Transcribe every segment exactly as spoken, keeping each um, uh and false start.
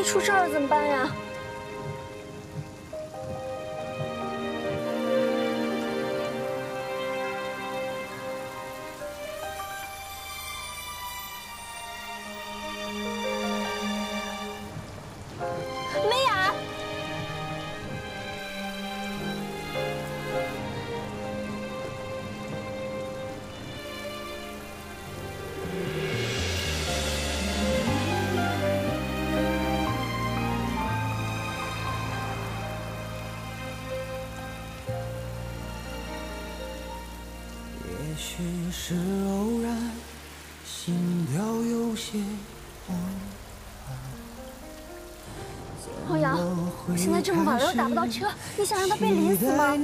一出事儿怎么办呀？ 是偶然，心跳有些慌乱。欧阳，现在这么晚了，又打不到车，你想让他被淋死吗？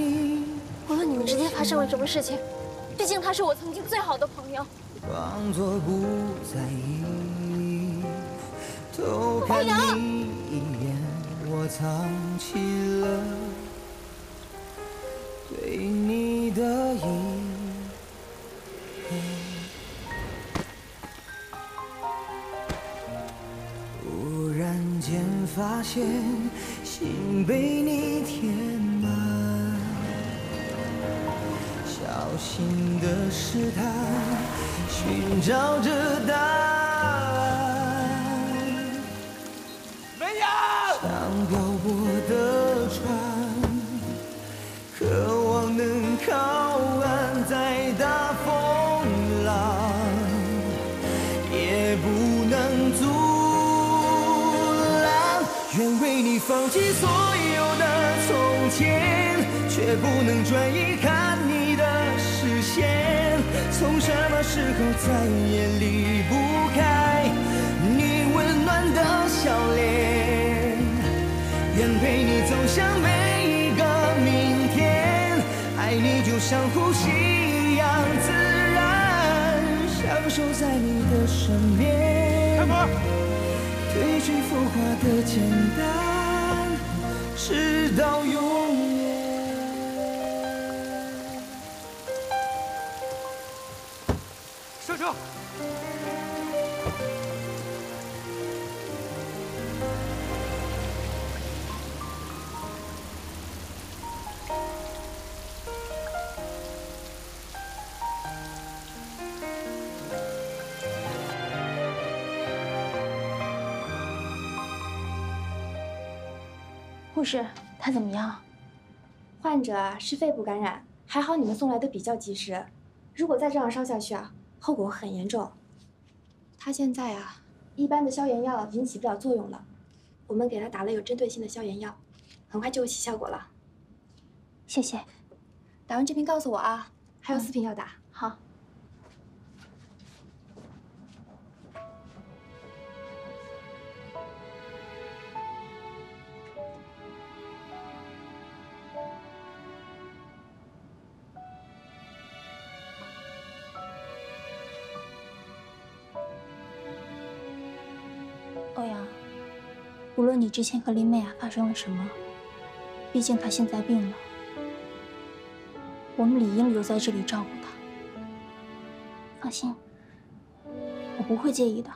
无论你们之间发生了什么事情，毕竟他是我曾经最好的朋友。欧阳，我藏起了对你的意。 发现心被你填满，小心的试探，寻找着答案。没有。像漂泊的船，渴望能靠岸，再大风浪也不能阻。 愿为你放弃所有的从前，却不能转移看你的视线。从什么时候再也离不开你温暖的笑脸？愿陪你走向每一个明天，爱你就像呼吸一样自然，享受在你的身边。开门。 褪去浮华的简单，直到永远。上车。护士，他怎么样？患者是肺部感染，还好你们送来的比较及时。如果再这样烧下去啊，后果很严重。他现在啊，一般的消炎药引起不了作用了，我们给他打了有针对性的消炎药，很快就会起效果了。谢谢。打完这瓶告诉我啊，还有四瓶要打。嗯、好。 欧阳，无论你之前和林美雅发生了什么，毕竟她现在病了，我们理应留在这里照顾她。放心，我不会介意的。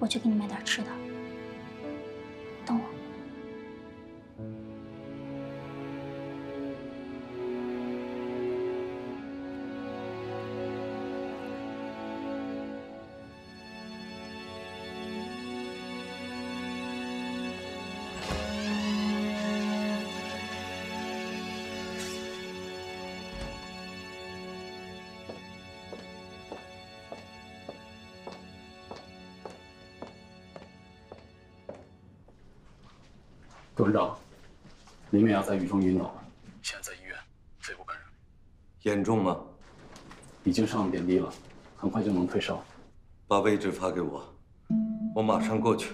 我去给你买点吃的，等我。 董事长，林美雅在雨中晕倒了，现在在医院，肺部感染，严重吗？已经上了点滴了，很快就能退烧。把位置发给我，我马上过去。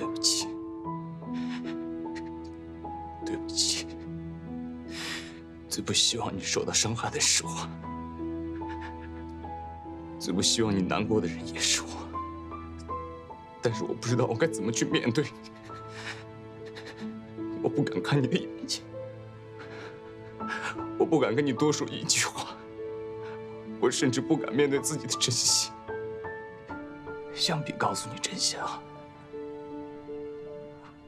对不起，对不起，最不希望你受到伤害的是我，最不希望你难过的人也是我。 但是我不知道我该怎么去面对你，我不敢看你的眼睛，我不敢跟你多说一句话，我甚至不敢面对自己的真心。相比告诉你真相，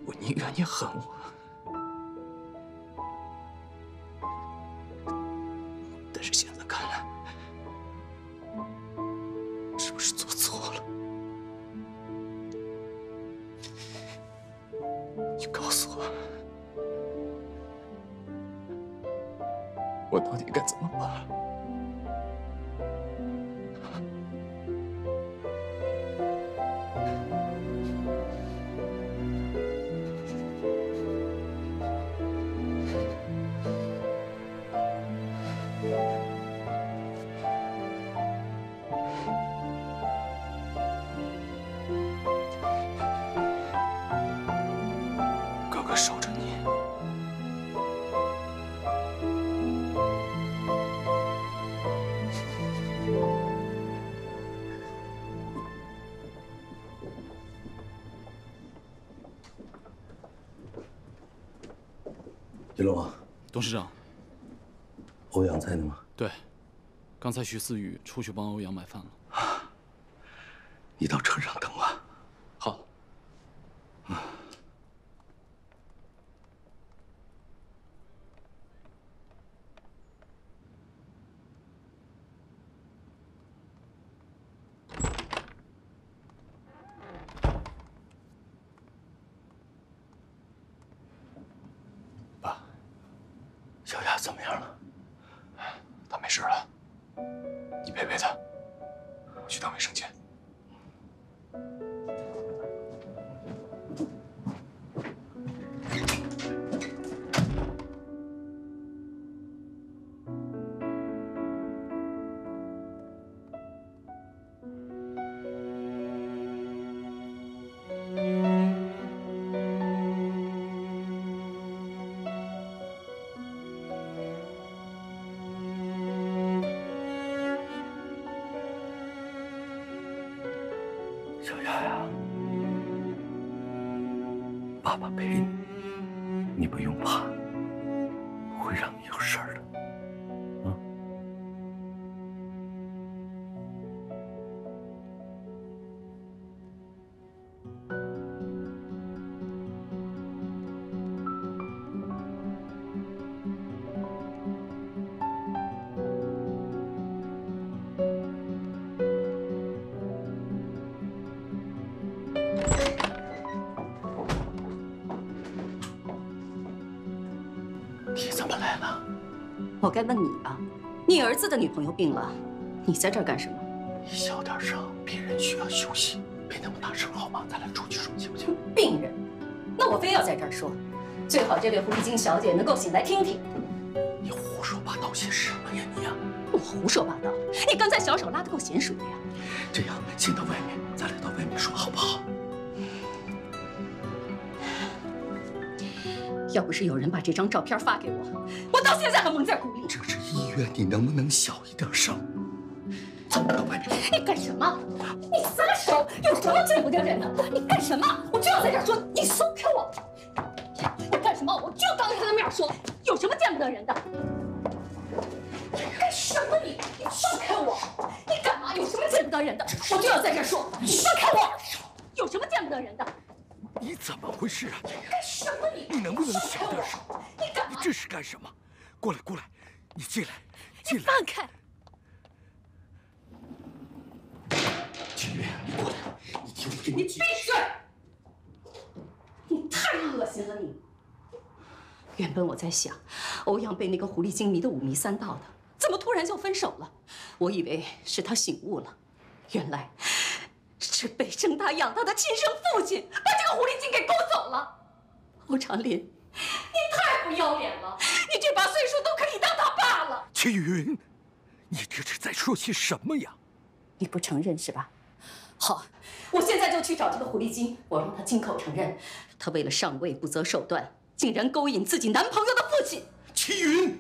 我宁愿你恨我。但是现在看来，是不是做错了？ 你告诉我，我到底该怎么办？我守着你，叶龙啊，董事长，欧阳在呢吗？对，刚才徐思雨出去帮欧阳买饭了。你到车上等我。好。嗯。 怎么样了？他没事了，你陪陪他，我去趟卫生间。小丫呀，爸爸陪你，你不用怕，不会让你有事儿的。 你怎么来了？我该问你啊，你儿子的女朋友病了，你在这儿干什么？你小点声，病人需要休息，别那么大声好吗？咱俩出去说行不行？病人？那我非要在这儿说，最好这位狐狸精小姐能够醒来听听。你胡说八道些什么呀你呀、啊？我胡说八道？你刚才小手拉得够娴熟的呀。这样，先到外面，咱俩到外面说好不好？ 要不是有人把这张照片发给我，我到现在还蒙在鼓里。这是医院，你能不能小一点声？走到外面。你干什么？你撒手，有什么对不对人的？你干什么？我就要在这儿说，你松开我！你干什么？我就当着他的面说，有什么见不得人的？你干什么你？你放开我！你干嘛？有什么见不得人的？我就要在这儿说，你放开我！有什么见不得人的？ 你怎么回事啊？干什么你？你能不能小点声？你干嘛？你这是干什么？过来，过来，你进来，进来。放开！秦月，你过来，你听我给你。你闭嘴！你太恶心了你！原本我在想，欧阳被那个狐狸精迷得五迷三道的，怎么突然就分手了？我以为是他醒悟了，原来。 是被生他养大的亲生父亲把这个狐狸精给勾走了。欧长林，你太不要脸了！你这把岁数都可以当他爸了。齐云，你这是在说些什么呀？你不承认是吧？好，我现在就去找这个狐狸精，我让她亲口承认，她为了上位不择手段，竟然勾引自己男朋友的父亲齐云。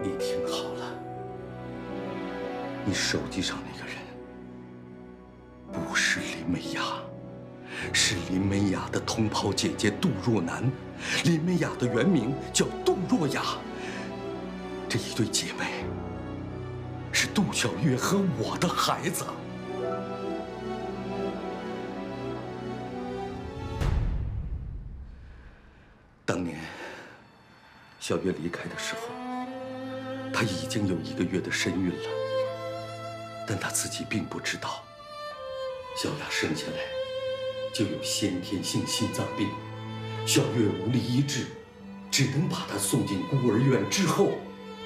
你听好了，你手机上那个人不是林美雅。 是林美雅的同袍姐姐杜若楠，林美雅的原名叫杜若雅。这一对姐妹是杜小月和我的孩子。当年小月离开的时候，她已经有一个月的身孕了，但她自己并不知道，小雅生下来 就有先天性心脏病，小月无力医治，只能把她送进孤儿院。之后，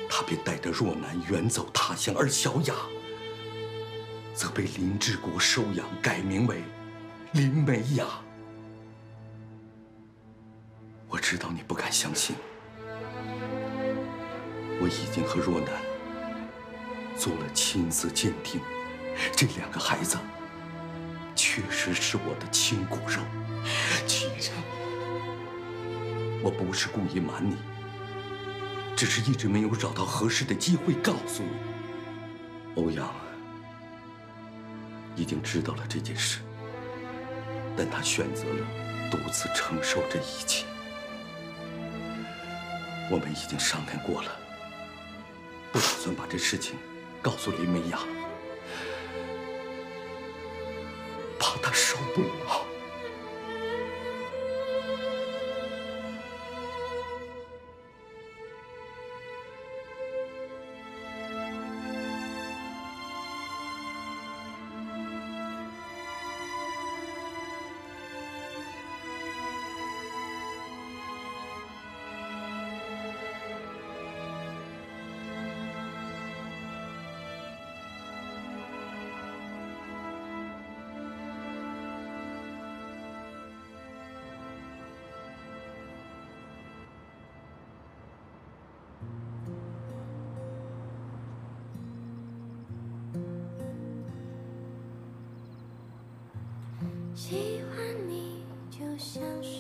她便带着若楠远走他乡，而小雅则被林志国收养，改名为林美雅。我知道你不敢相信，我已经和若楠做了亲子鉴定，这两个孩子 确实是我的亲骨肉，齐云，我不是故意瞒你，只是一直没有找到合适的机会告诉你。欧阳已经知道了这件事，但他选择了独自承受这一切。我们已经商量过了，不打算把这事情告诉林美雅。 他受不了。喜欢你就像是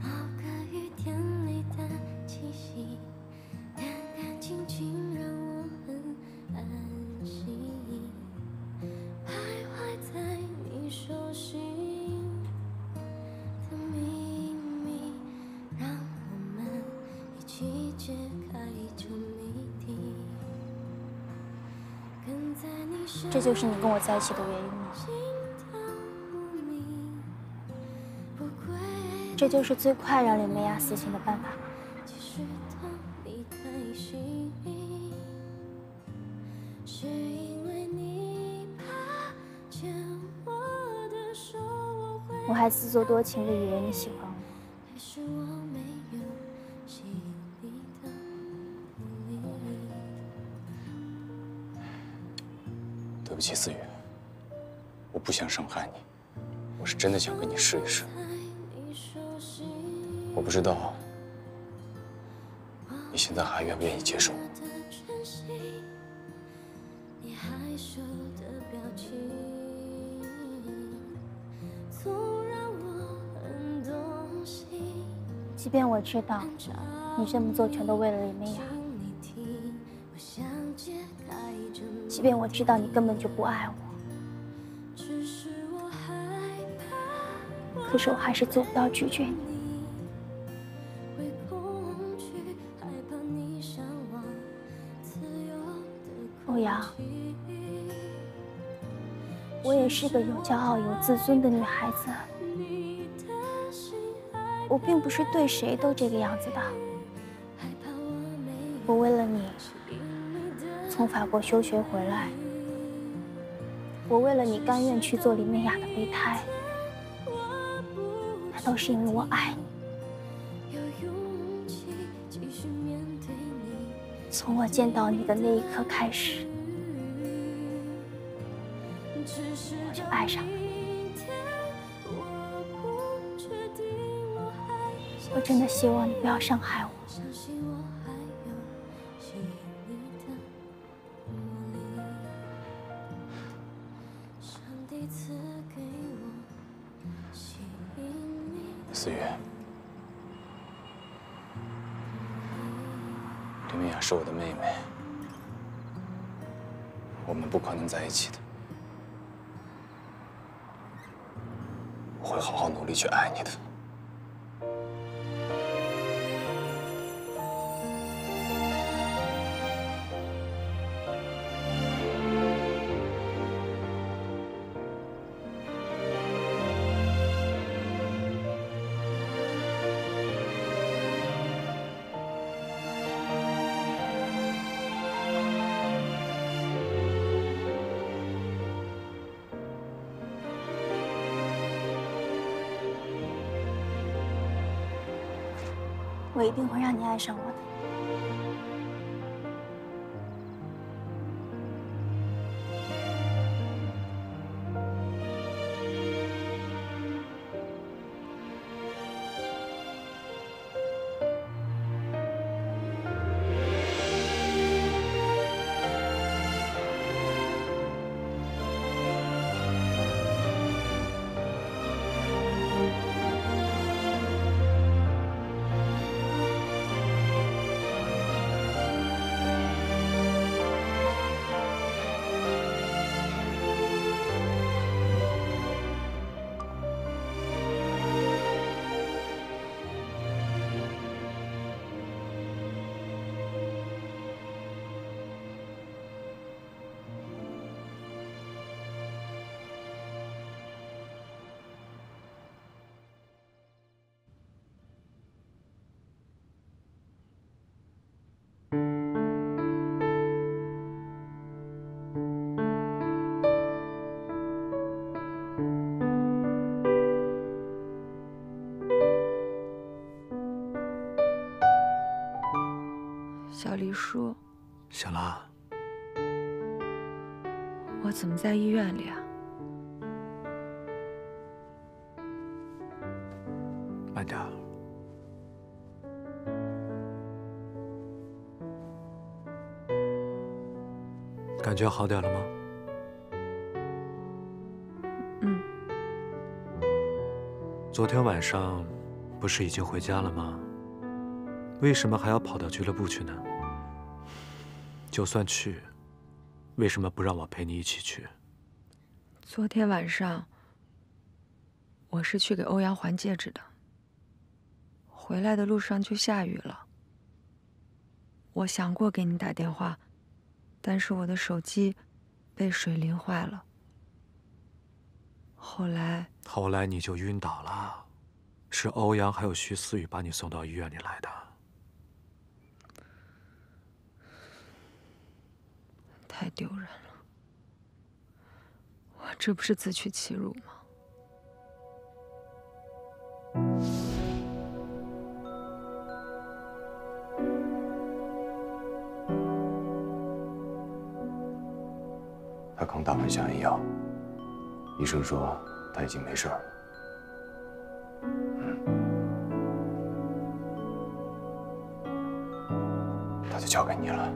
某个雨天里的气息，干干净净让我很安心，徘徊在你手心的秘密，让我们一起解开这谜底。 这就是你跟我在一起的原因吗？这就是最快让林美雅死心的办法吗？我还自作多情的以为你喜欢我。 对不起，思雨，我不想伤害你，我是真的想跟你试一试。我不知道你现在还愿不愿意接受我。即便我知道你这么做全都为了林美雅。 即便我知道你根本就不爱我，可是我还是做不到拒绝你。欧阳，我也是个有骄傲、有自尊的女孩子，我并不是对谁都这个样子的。我为了你 从法国休学回来，我为了你甘愿去做林美雅的备胎，难道是因为我爱你？从我见到你的那一刻开始，我就爱上了你。我真真的希望你不要伤害我。思雨，林明雅是我的妹妹，我们不可能在一起的。我会好好努力去爱你的。 我一定会让你爱上我的。小黎叔，小拉，我怎么在医院里啊？慢点。感觉好点了吗？嗯。昨天晚上不是已经回家了吗？为什么还要跑到俱乐部去呢？ 就算去，为什么不让我陪你一起去？昨天晚上，我是去给欧阳还戒指的。回来的路上就下雨了。我想过给你打电话，但是我的手机被水淋坏了。后来……后来你就晕倒了，是欧阳还有徐思雨把你送到医院里来的。 太丢人了！我这不是自取其辱吗？他刚打完消炎药，医生说他已经没事了。嗯，那就交给你了。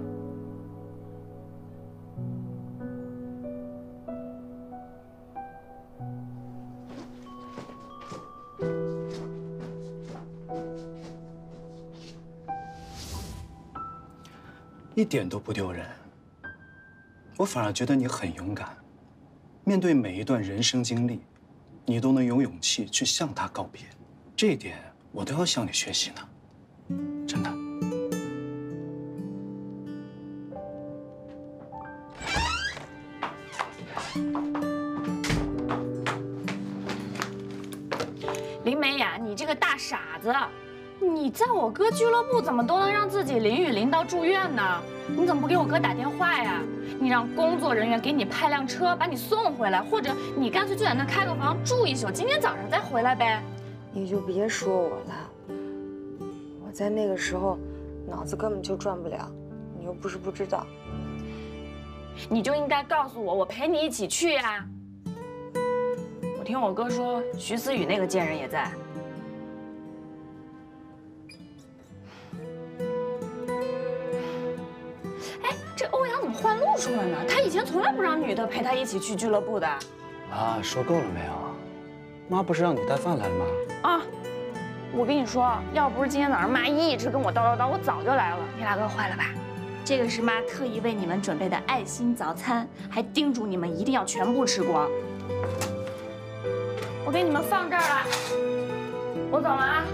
一点都不丢人，我反而觉得你很勇敢，面对每一段人生经历，你都能有勇气去向他告别，这一点我都要向你学习呢，真的。林美雅，你这个大傻子！ 你在我哥俱乐部怎么都能让自己淋雨淋到住院呢？你怎么不给我哥打电话呀？你让工作人员给你派辆车把你送回来，或者你干脆就在那开个房住一宿，今天早上再回来呗。你就别说我了，我在那个时候脑子根本就转不了，你又不是不知道。你就应该告诉我，我陪你一起去呀。我听我哥说，徐思雨那个贱人也在。说了呢？他以前从来不让女的陪他一起去俱乐部的。妈，说够了没有？妈不是让你带饭来了吗？啊，我跟你说，要不是今天早上妈一直跟我叨叨叨，我早就来了。你俩饿坏了吧？这个是妈特意为你们准备的爱心早餐，还叮嘱你们一定要全部吃光。我给你们放这儿了，我走了啊。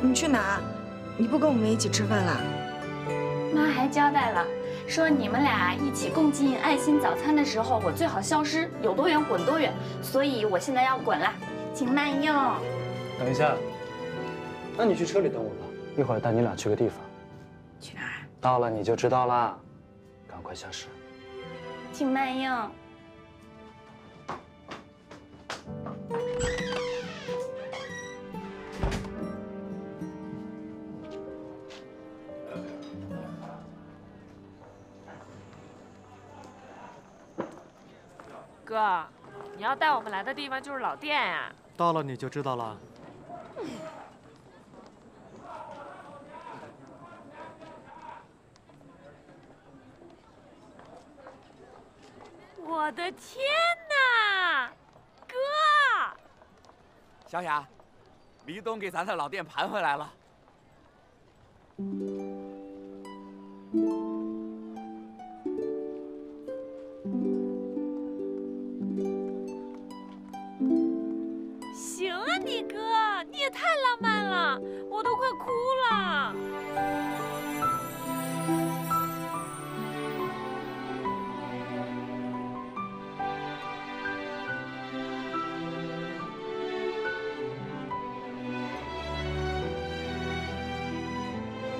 你去哪？你不跟我们一起吃饭了？妈还交代了，说你们俩一起共进爱心早餐的时候，我最好消失，有多远滚多远。所以我现在要滚了，请慢用。等一下，那你去车里等我吧，一会儿带你俩去个地方。去哪儿？到了你就知道啦，赶快消失。请慢用。哥，你要带我们来的地方就是老店呀、啊。到了你就知道了。嗯，我的天哪，哥！小雅，黎东给咱的老店盘回来了。行啊，你哥，你也太浪漫了，我都快哭了。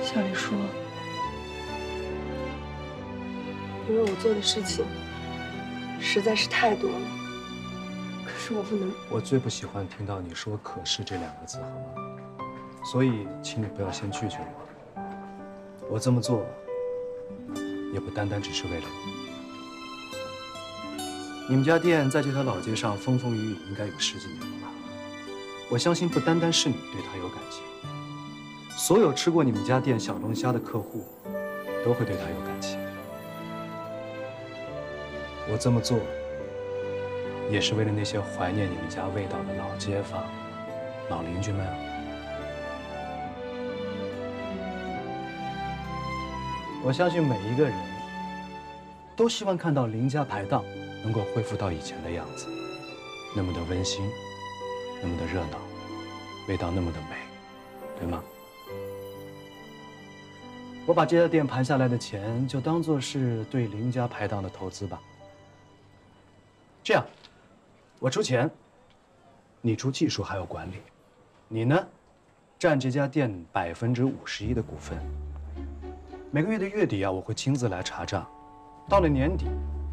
小李说：“因为我做的事情实在是太多了，可是我不能。”我最不喜欢听到你说“可是”这两个字，好吗？所以，请你不要先拒绝我。我这么做，也不单单只是为了你。你们家店在这条老街上风风雨雨，应该有十几年了吧？我相信，不单单是你对他有感情。 所有吃过你们家店小龙虾的客户，都会对他有感情。我这么做，也是为了那些怀念你们家味道的老街坊、老邻居们啊。我相信每一个人都希望看到林家排档能够恢复到以前的样子，那么的温馨，那么的热闹，味道那么的美，对吗？ 我把这家店盘下来的钱，就当做是对林家排档的投资吧。这样，我出钱，你出技术还有管理，你呢，占这家店百分之五十一的股份。每个月的月底啊，我会亲自来查账。到了年底，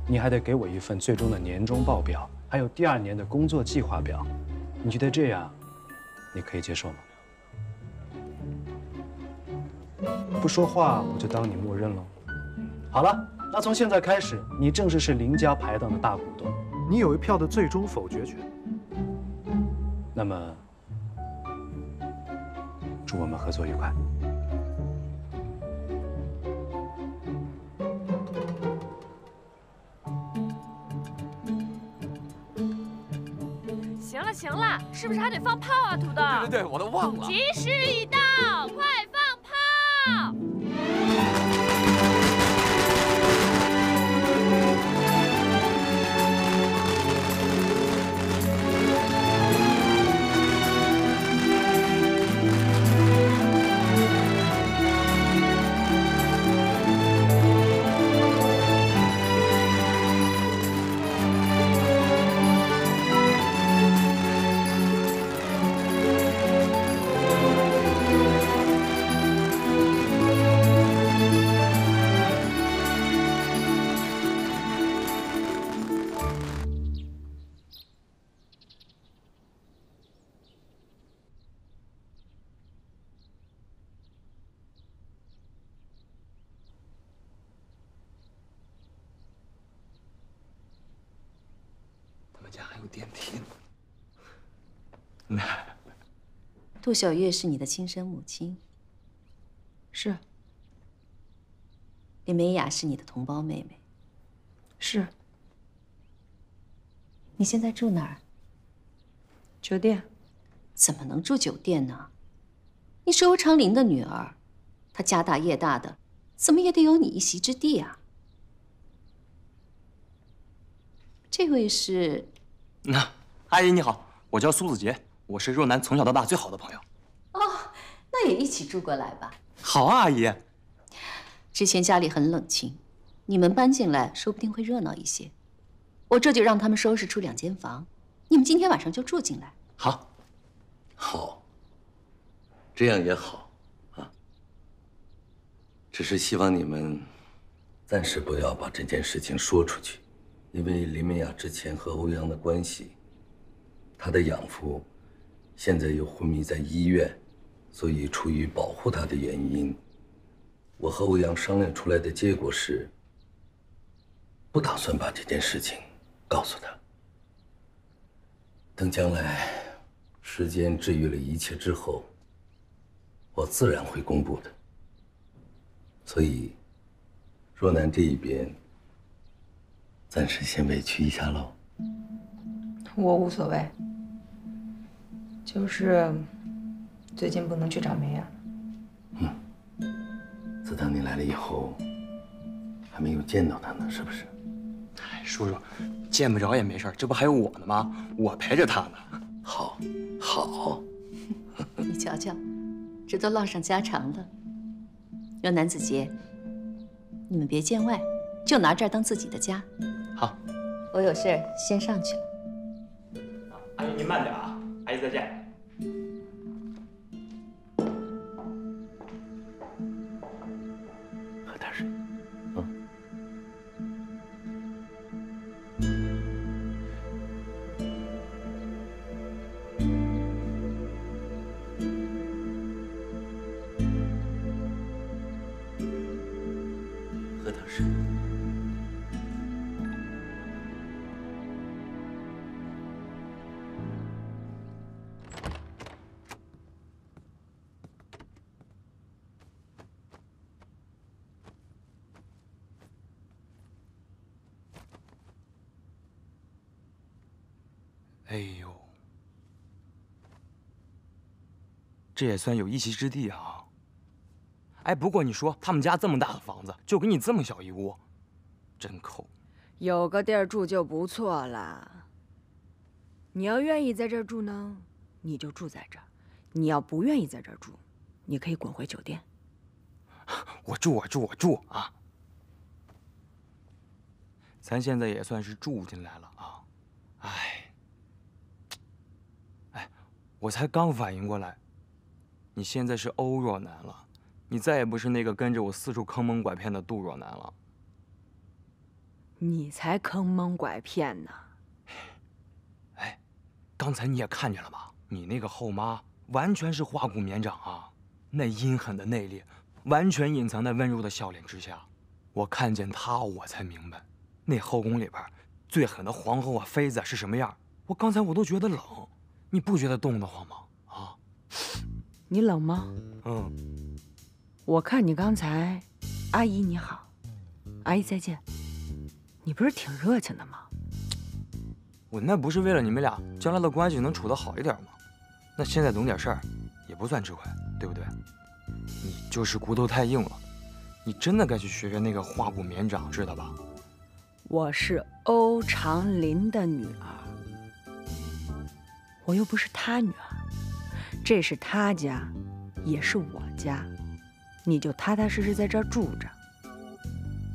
你还得给我一份最终的年终报表，还有第二年的工作计划表。你觉得这样，你可以接受吗？ 不说话，我就当你默认喽。好了，那从现在开始，你正式是林家排档的大股东，你有一票的最终否决权。那么，祝我们合作愉快。行了行了，是不是还得放炮啊，土豆？对对对，我都忘了。吉时已到，快放！ 杜小月是你的亲生母亲，是。林美雅是你的同胞妹妹，是。你现在住哪儿？酒店。怎么能住酒店呢？你是欧长林的女儿，她家大业大的，怎么也得有你一席之地啊。这位是？那阿姨你好，我叫苏子杰，我是若楠从小到大最好的朋友。哦，那也一起住过来吧。好啊，阿姨。之前家里很冷清，你们搬进来说不定会热闹一些。我这就让他们收拾出两间房，你们今天晚上就住进来。好，好，这样也好啊。只是希望你们暂时不要把这件事情说出去，因为林美雅之前和欧阳的关系，她的养父现在又昏迷在医院，所以出于保护她的原因，我和欧阳商量出来的结果是，不打算把这件事情告诉他。等将来时间治愈了一切之后，我自然会公布的。所以，若楠这一边，暂时先委屈一下喽。我无所谓，就是最近不能去找梅雅。嗯，自打你来了以后，还没有见到她呢，是不是？哎，叔叔，见不着也没事，这不还有我呢吗？我陪着她呢。好，好，你瞧瞧，这都唠上家常了。若楠子杰，你们别见外，就拿这儿当自己的家。好，我有事先上去了。阿姨您慢点啊，阿姨再见。喝点水。哎呦，这也算有一席之地啊！哎，不过你说他们家这么大的房子，就给你这么小一屋，真抠。有个地儿住就不错了。你要愿意在这儿住呢，你就住在这儿；你要不愿意在这儿住，你可以滚回酒店。我住，我住，我住啊！咱现在也算是住进来了啊！哎。我才刚反应过来，你现在是欧若楠了，你再也不是那个跟着我四处坑蒙拐骗的杜若楠了。你才坑蒙拐骗呢！哎，刚才你也看见了吧？你那个后妈完全是化骨绵掌啊，那阴狠的内力完全隐藏在温柔的笑脸之下。我看见她，我才明白，那后宫里边最狠的皇后啊、妃子是什么样。我刚才我都觉得冷。你不觉得冻得慌吗？啊，你冷吗？嗯，我看你刚才，阿姨你好，阿姨再见，你不是挺热情的吗？我那不是为了你们俩将来的关系能处得好一点吗？那现在懂点事儿，也不算吃亏，对不对？你就是骨头太硬了，你真的该去学学那个化骨绵掌，知道吧？我是欧长林的女儿。我又不是他女儿，这是他家，也是我家，你就踏踏实实在这儿住着。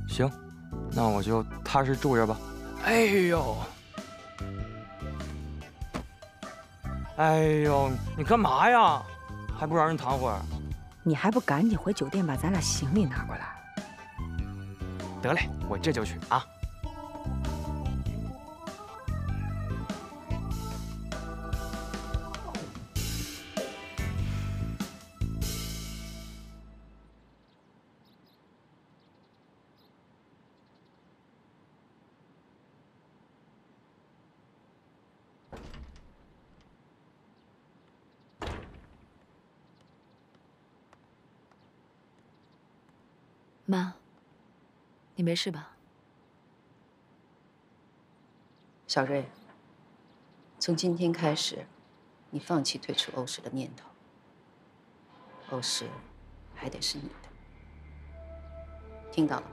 行，那我就踏实住着吧。哎呦，哎呦，你干嘛呀？还不让人躺会儿？你还不赶紧回酒店把咱俩行李拿过来？得嘞，我这就去啊。妈，你没事吧？小瑞，从今天开始，你放弃退出欧氏的念头。欧氏还得是你的，听到了吗？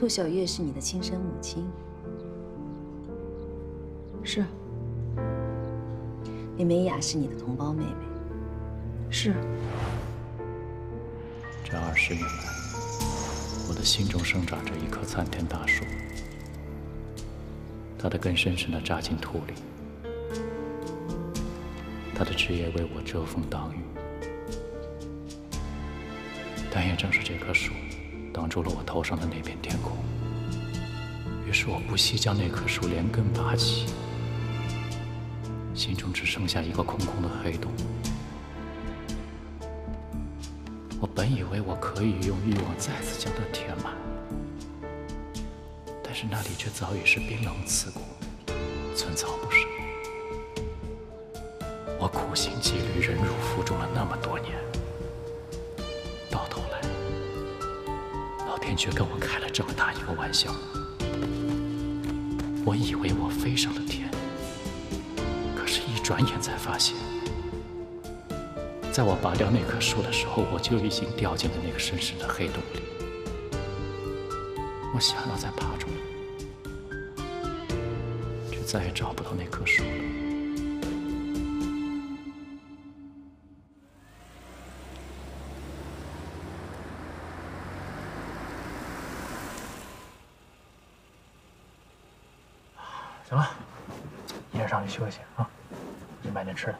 杜小月是你的亲生母亲，是。李梅雅是你的同胞妹妹，是。这二十年来，我的心中生长着一棵参天大树，它的根深深地扎进土里，它的枝叶为我遮风挡雨，但也正是这棵树。 挡住了我头上的那片天空，于是我不惜将那棵树连根拔起，心中只剩下一个空空的黑洞。我本以为我可以用欲望再次将它填满，但是那里却早已是冰冷刺骨，寸草不生。我苦心积虑，忍辱负重了那么多年。 却跟我开了这么大一个玩笑，我以为我飞上了天，可是，一转眼才发现，在我拔掉那棵树的时候，我就已经掉进了那个深深的黑洞里。我想要再爬出来，却再也找不到那棵树了。 行了，你也上去休息啊！你买点吃的。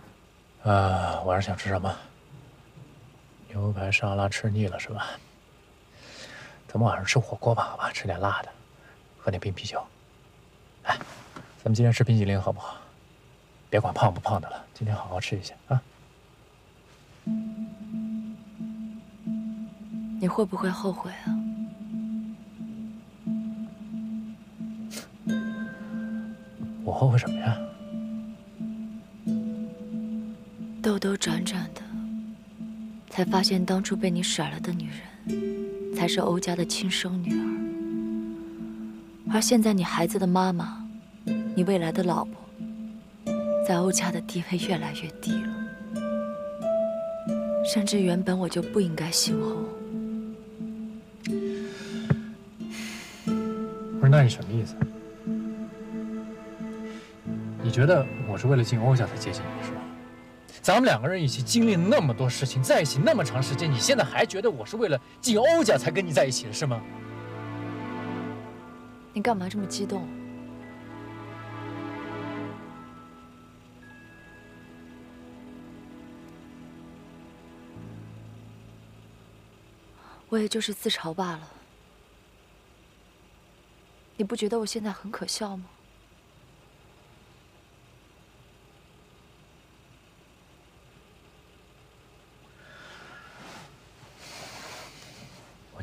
呃，晚上想吃什么？牛排沙拉吃腻了是吧？咱们晚上吃火锅吧，好吧？吃点辣的，喝点冰啤酒。哎，咱们今天吃冰淇淋好不好？别管胖不胖的了，今天好好吃一下啊！你会不会后悔啊？ 我后悔什么呀？兜兜转转的，才发现当初被你甩了的女人，才是欧家的亲生女儿，而现在你孩子的妈妈，你未来的老婆，在欧家的地位越来越低了。甚至原本我就不应该姓欧。不是，那是什么意思？ 你觉得我是为了进欧家才接近你是吧？咱们两个人一起经历那么多事情，在一起那么长时间，你现在还觉得我是为了进欧家才跟你在一起的是吗？你干嘛这么激动？我也就是自嘲罢了。你不觉得我现在很可笑吗？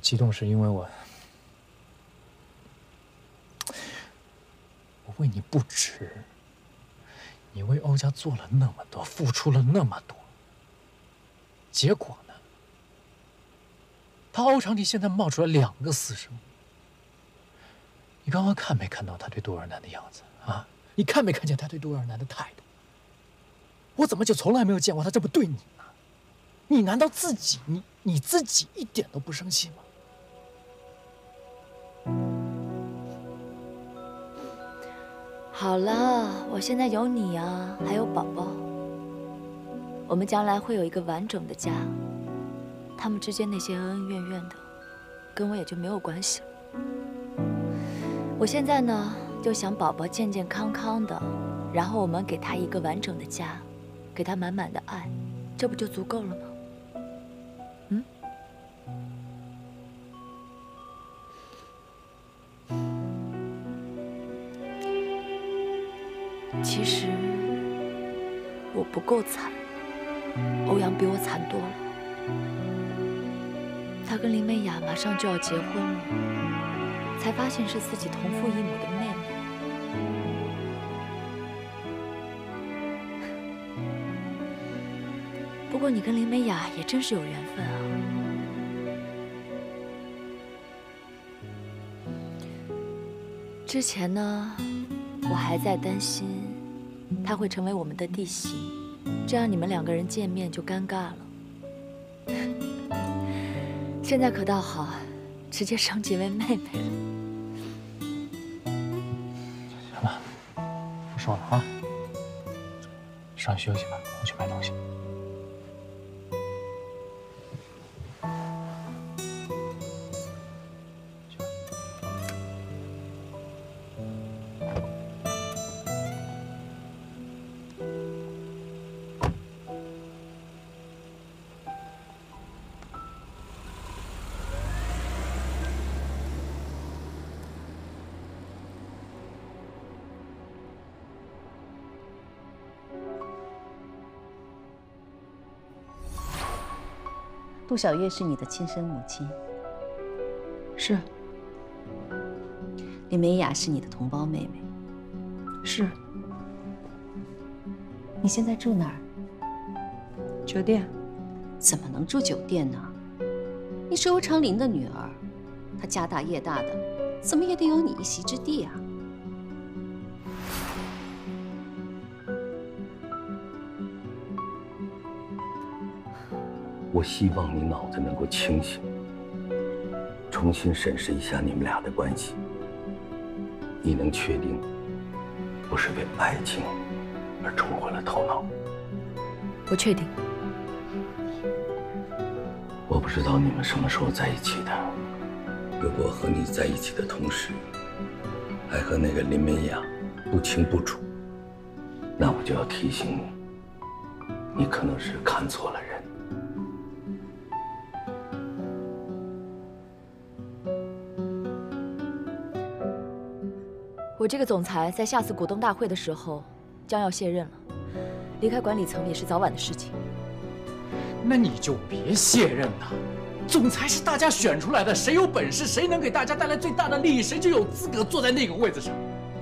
激动是因为我，我为你不值。你为欧家做了那么多，付出了那么多，结果呢？他欧长帝现在冒出来两个私生。你刚刚看没看到他对杜尔南的样子啊？你看没看见他对杜尔南的态度？我怎么就从来没有见过他这么对你呢？你难道自己你你自己一点都不生气吗？ 好了，我现在有你啊，还有宝宝。我们将来会有一个完整的家，他们之间那些恩恩怨怨的，跟我也就没有关系了。我现在呢，就想宝宝健健康康的，然后我们给他一个完整的家，给他满满的爱，这不就足够了吗？其实我不够惨，欧阳比我惨多了。他跟林美雅马上就要结婚了，才发现是自己同父异母的妹妹。 不过你跟林美雅也真是有缘分啊！之前呢，我还在担心她会成为我们的弟媳，这样你们两个人见面就尴尬了。现在可倒好，直接升级为妹妹了。行了，不说了啊，上去休息吧，我去买东西。 杜小月是你的亲生母亲，是。林美雅是你的同胞妹妹，是。你现在住哪儿？酒店。怎么能住酒店呢？你是欧长林的女儿，她家大业大的，怎么也得有你一席之地啊。我希望你脑子能够清醒，重新审视一下你们俩的关系。你能确定，不是为爱情而冲昏了头脑？我确定。我不知道你们什么时候在一起的。如果和你在一起的同时，还和那个林美雅不清不楚，那我就要提醒你，你可能是看错了人。 我这个总裁在下次股东大会的时候将要卸任了，离开管理层也是早晚的事情。那你就别卸任了，总裁是大家选出来的，谁有本事，谁能给大家带来最大的利益，谁就有资格坐在那个位子上。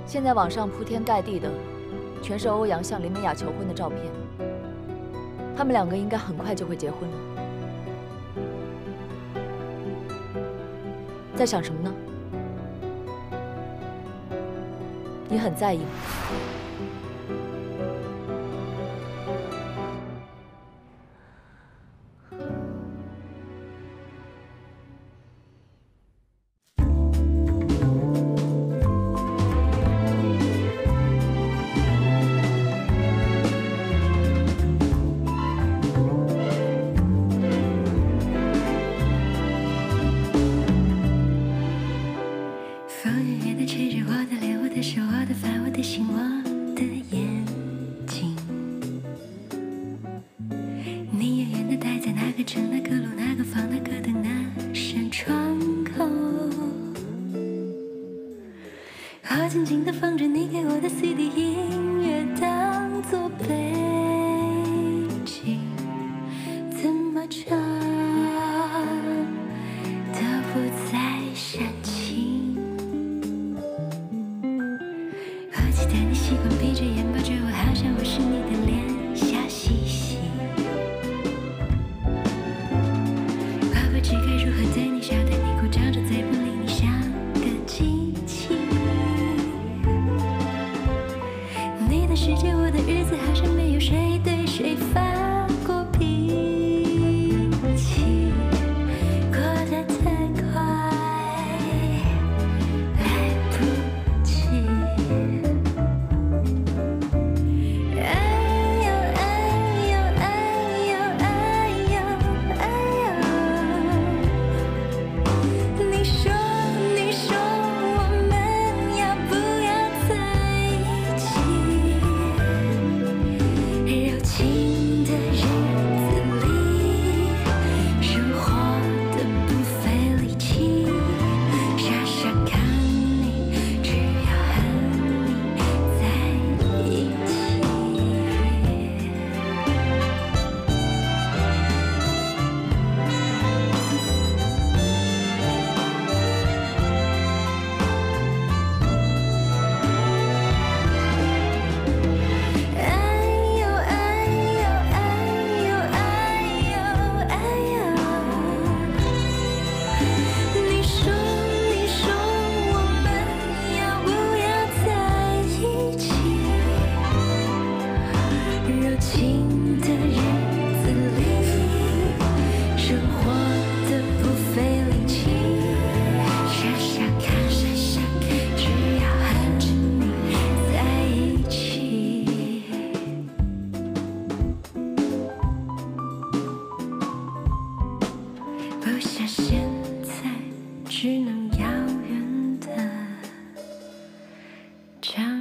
现在网上铺天盖地的全是欧阳向林美雅求婚的照片，他们两个应该很快就会结婚了。在想什么呢？ 你很在意吗？放眼眼的气质，我的脸，我的手，我的发，我的心，我的眼睛。你远远的待在那个城、那个路、那个房、那个灯、那扇窗口。我静静的放着你给我的 C D， 音乐当作背景，怎么唱？家。